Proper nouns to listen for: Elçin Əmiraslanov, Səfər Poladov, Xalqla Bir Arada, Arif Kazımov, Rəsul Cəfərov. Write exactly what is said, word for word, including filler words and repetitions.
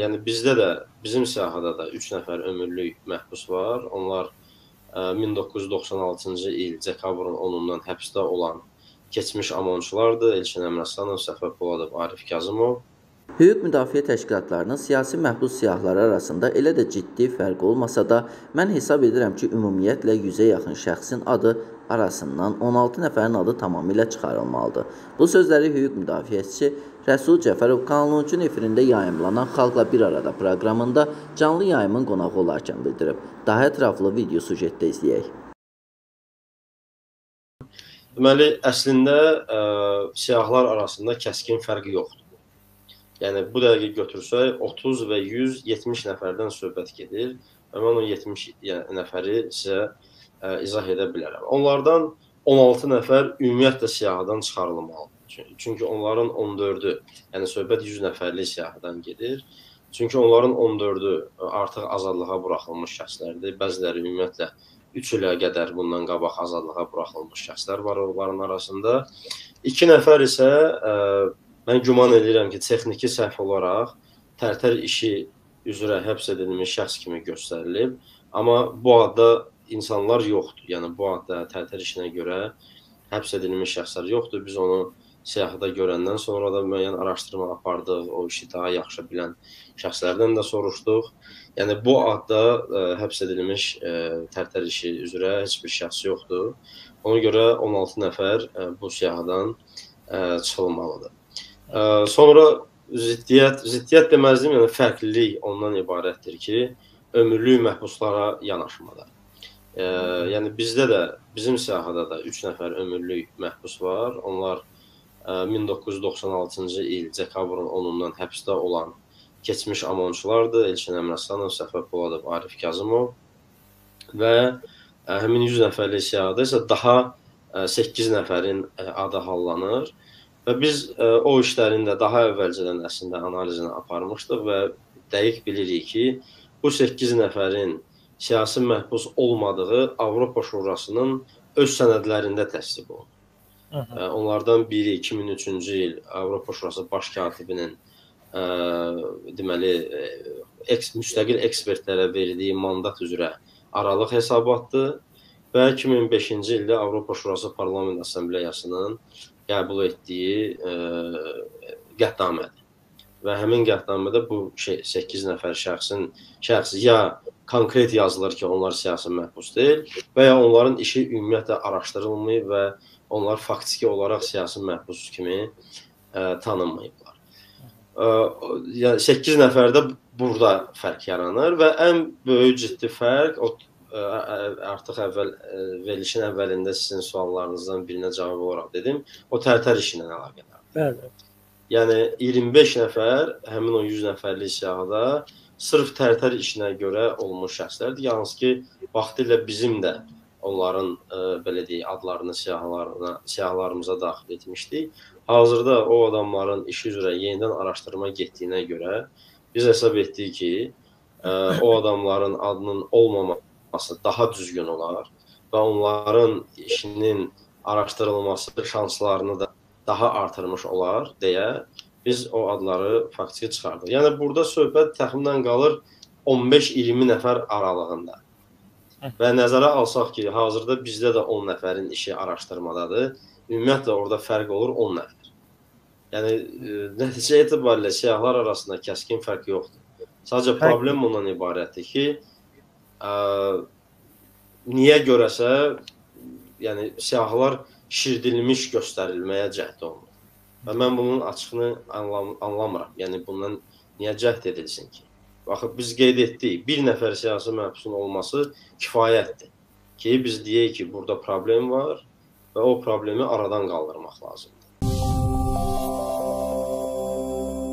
yəni bizdə də, bizim sahədə də üç nəfər ömürlük məhbus var. Onlar min doqquz yüz doxsan altıncı il dekabrın onundan həbsdə olan keçmiş amonçulardır. Elçin Əmiraslanov, Səfər Poladov, Arif Kazımov. Hüquq müdafiə təşkilatlarının siyasi məhbus siyahları arasında elə də ciddi fərq olmasa da, mən hesab edirəm ki, ümumiyyətlə yüzə yaxın şəxsin adı arasından on altı nəfərin adı tamamilə çıxarılmalıdır. Bu sözləri hüquq müdafiəçisi Rəsul Cəfərov Kanunçun efirində yayımlanan Xalqla Bir Arada proqramında canlı yayımın qonağı olarkən bildirib. Daha ətraflı video sujetdə izləyək. Deməli, əslində ə, siyahlar arasında kəskin fərqi yoxdur. Yəni, bu dəqiqə götürsək, otuz və yüz yetmiş nəfərdən söhbət gedir. Mən o yetmiş nəfəri sizə ə, izah edə bilərəm. Onlardan on altı nəfər ümumiyyətlə siyahıdan çıxarılmalıdır. Çünki onların on dördü, yəni söhbət yüz nəfərli siyahıdan gedir. Çünki onların on dördü artıq azadlığa buraxılmış şəxslərdir. Bəziləri ümumiyyətlə üç ilə qədər bundan qabaq azadlığa buraxılmış şəxslər var onların arasında. iki nəfər isə... Ə, Mən güman edirəm ki, texniki səhv olaraq tərtər işi üzrə həbs edilmiş şəxs kimi göstərilib, amma bu adda insanlar yoxdur. Yəni, bu adda tərtər işinə görə həbs edilmiş şəxslər yoxdur. Biz onu siyahıda görəndən sonra da müəyyən araşdırma apardıq, o işi daha yaxşı bilən şəxslərdən də soruşduq. Yəni, bu adda ə, həbs edilmiş ə, tərtər işi üzrə heç bir şəxs yoxdur. Ona görə on altı nəfər ə, bu siyahıdan ə, çıxılmalıdır. Sonra ziddiyyət, ziddiyyət deməzdim, yəni fərqlilik ondan ibarətdir ki, ömürlük məhbuslara yanaşmada. E, yəni bizdə də, bizim sahədə də üç nəfər ömürlük məhbus var. Onlar e, min doqquz yüz doxsan altıncı il dekabrın onundan həbsdə olan keçmiş amonçulardır. Elçin Əmiraslanov, Səfər Poladov, Arif Kazımov və e, həmin yüz nəfərli siyahıda isə daha e, səkkiz nəfərin e, adı hallanır. Və biz ə, o işlərin də daha əvvəlcədən əslində analizini aparmışdıq və dəqiq bilirik ki, bu səkkiz nəfərin siyasi məhbus olmadığı Avropa Şurasının öz sənədlərində təsdiq oldu. Ə, onlardan biri iki min üçüncü il Avropa Şurası Baş Katibinin ə, deməli, eks, müstəqil ekspertlərə verdiyi mandat üzrə aralıq hesabatdır və iki min beşinci ildə Avropa Şurası Parlament Assambleyasının qəbul etdiyi ə, qətnamədir. Və həmin qətnamədə bu şey, səkkiz nəfər şəxsin şəxsi ya konkret yazılır ki, onlar siyasi məhbus deyil və ya onların işi ümumiyyətlə araşdırılmayıb və onlar faktiki olaraq siyasi məhbus kimi ə, tanınmayıblar. Ə, səkkiz nəfərdə burada fərq yaranır və ən böyük ciddi fərq o, artıq əvvəl verilişin əvvəlində sizin suallarınızdan birinə cavab olaraq dedim, o tərtər işinə əlaqədardır. Bəli. Yəni iyirmi beş nəfər həmin o yüz nəfərlik siyahıda sırf tərtər işinə görə olmuş şəxslərdir. Yalnız ki, vaxtilə bizim də onların ə, belə deyək, adlarını siyahılarına, siyahılarımıza daxil etmişdik. Hazırda o adamların işi üzrə yenidən araşdırma getdiyinə görə biz hesab etdik ki, ə, o adamların adının olmaması daha düzgün olar və onların işinin araşdırılması şanslarını da daha artırmış olar deyə biz o adları faktiki çıxardıq. Yəni burada söhbət təxminən qalır on beş iyirmi nəfər aralığında. Və nəzərə alsaq ki, hazırda bizdə də on nəfərin işi araşdırmadadır. Ümumiyyətlə orada fərq olur on nəfər. Yəni nəticə etibarilə siyahılar arasında kəskin fərq yoxdur. Sadəcə problem bundan ibarətdir ki, Ə, niyə görəsə, yəni siyahılar şişirdilmiş göstərilməyə cəhd olunur. Və mən bunun açığını anlam anlamıram. Yəni bundan niyə cəhd edilsin ki? Baxın, biz qeyd etdik, bir nəfər siyasi məhbusun olması kifayətdir ki, biz deyək ki, burada problem var və o problemi aradan qaldırmaq lazımdır.